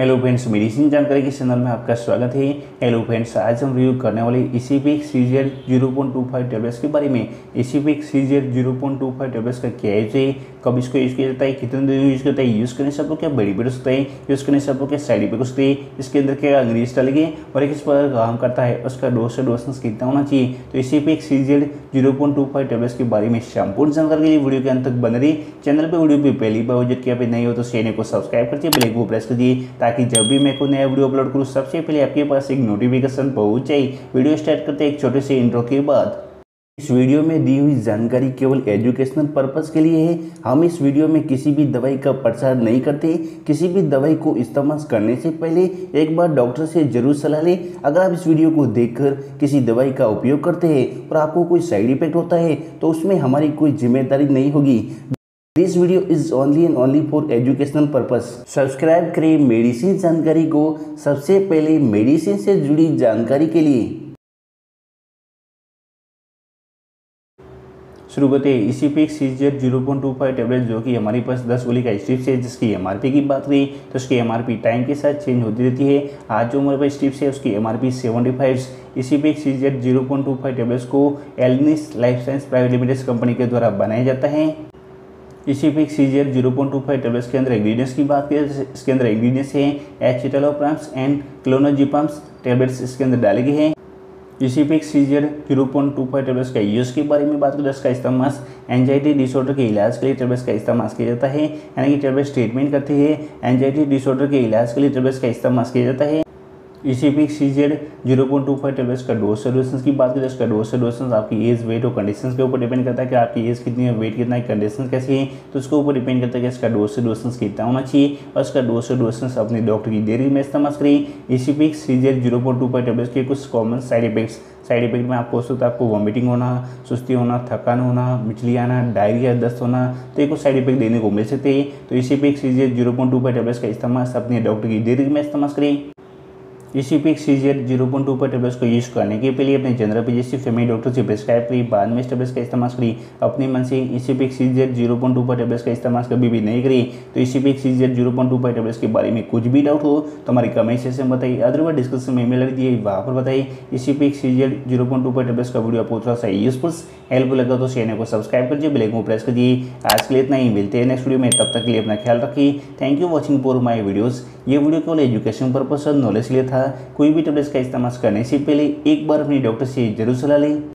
Hello friends, medicine जानकारी के channel में आपका स्वागत है। हेलो फ्रेंड्स, आज हम रिव्यू करने वाले ESCIPIC-CZ 0.25 टेबलेट्स के बारे में। ESCIPIC-CZ 0.25 टेबलेट्स का क्या यूज है, कब इसको यूज़ किया जाता है, कितने दिन यूज़ करता है, यूज़ करने से आपको क्या बेनिफिट हो सकता है, यूज़ करने से आपको क्या साइड इफेक्ट हो सकते हैं, इसके अंदर क्या अंग्रेज डालेंगे और किस पर काम करता है, उसका डोसेस कितना होना चाहिए। तो ESCIPIC-CZ 0.25 टेबलेट्स के बारे में संपूर्ण जानकारी के लिए वीडियो के अंत तक बन रही। चैनल पर वीडियो पर पहली बार विजिट किया नहीं हो तो चैनल को सब्सक्राइब करके बेल आइकन को प्रेस कीजिए ताकि जब भी मैं कोई नया वीडियो अपलोड करूँ सबसे पहले आपके पास एक नोटिफिकेशन पहुंच जाए। वीडियो स्टार्ट करते हैं एक छोटे से इंट्रो के बाद। इस वीडियो में दी हुई जानकारी केवल एजुकेशनल पर्पस के लिए है। हम इस वीडियो में किसी भी दवाई का प्रचार नहीं करते। किसी भी दवाई को इस्तेमाल करने से पहले एक बार डॉक्टर से जरूर सलाह लें। अगर आप इस वीडियो को देखकर किसी दवाई का उपयोग करते हैं और आपको कोई साइड इफेक्ट होता है तो उसमें हमारी कोई जिम्मेदारी नहीं होगी। This video is only and only for educational purpose. Subscribe करें मेडिसिन जानकारी को सबसे पहले मेडिसिन से जुड़ी जानकारी के लिए। शुरू करते हैं ESCIPIC-CZ 0.25 टेबलेट जो कि हमारे पास 10 गोली का स्ट्रिप्स है, जिसकी MRP की बात करें तो उसकी MRP टाइम के साथ चेंज होती रहती है। आज जो हमारे पास स्ट्रिप्स है उसकी MRP 75। ESCIPIC-CZ 0.25 टेबलेट्स को एलनिस life science private limited company के द्वारा बनाया जाता है। ESCIPIC-CZ 0.25 टेबलेट्स के अंदर इंग्रीडियंट्स की बात करें इसके अंदर इंग्रीडियंट्स हैं escitalopram एंड clonazepam टेबलेट्स इसके अंदर डाले गए हैं। ESCIPIC-CZ 0.25 टेबलेट्स का यूज़ के बारे में बात करें, इसका इस्तेमाल एंजाइटी डिसऑर्डर के इलाज के लिए टेबलेट्स का इस्तेमाल किया जाता है, यानी कि टेबलेट्स ट्रीटमेंट करती है। एंजाइटी डिसऑर्डर के इलाज के लिए टेबलेट्स का इस्तेमाल किया जाता है। ESCIPIC-CZ 0.25 टेबलेट्स का डोज सॉल्यूशंस की बात करें, इसका डोज सॉल्यूशंस आपकी एज, वेट और कंडीशंस के ऊपर डिपेंड करता है कि आपकी एज कितनी है, वेट कितना है, कंडीशंस कैसी है, तो उसके ऊपर डिपेंड करता है कि इसका डोज सॉल्यूशंस कितना होना चाहिए और इसका डोज सॉल्यूशंस अपने डॉक्टर की देरी में इस्तेमाल करें। ESCIPIC-CZ 0.25 टेबलेट्स के कुछ कॉमन साइड इफेक्ट में आपको सोचता है आपको वॉमिटिंग होना, सुस्ती होना, थकान होना, मिचली आना, डायरिया, दस्त होना, तो ये कुछ साइड इफेक्ट देने को मिल सकते हैं। तो ESCIPIC-CZ 0.25 टेबलेट्स का इस्तेमाल अपने डॉक्टर की देरी में इस्तेमाल करें। ESCIPIC-CZ 0.25 टेबलेट्स को यूज़ करने के लिए अपने जनरल फिजिशियन फैमिली डॉक्टर से प्रिस्क्राइब करी, बाद में इस टेबलेट्स का इस्तेमाल करी। अपने मन से ESCIPIC-CZ 0.25 टेबलेट्स का इस्तेमाल कभी भी नहीं करी। तो ESCIPIC-CZ 0.25 टेबलेट्स के बारे में कुछ भी डाउट हो तो हमारे कमेंट सेक्शन में बताइए, अदरवाइज डिस्क्रिप्शन में ईमेल दिए वहाँ पर बताइए। ESCIPIC-CZ 0.25 टेबलेट्स का वीडियो आपको थोड़ा सा यूजफुल हेल्प लगा तो चैनल को सब्सक्राइब करिए, बेल आइकन को प्रेस करिए। आज के लिए इतना ही, मिलते हैं नेक्स्ट वीडियो में, तब तक के लिए अपना ख्याल रखिए। Thank you watching for my videos. ये वीडियो केवल एजुकेशन पर्पस और नॉलेज के लिए था। कोई भी टेबलेट्स का इस्तेमाल करने से पहले एक बार अपने डॉक्टर से जरूर सलाह लें।